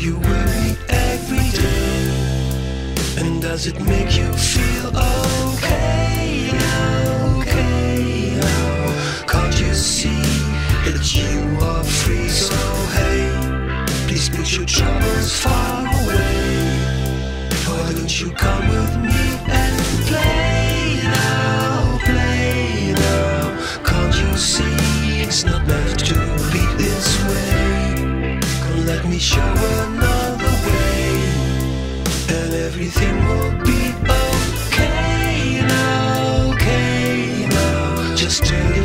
you worry every day? And does it make you feel okay? Okay, oh, can't you see that you are free? So hey, please put your troubles far away. Why don't you come with me and play now? Play now, can't you see it's not meant to be this way? Let me show another way, and everything will be okay now, okay now. Just turn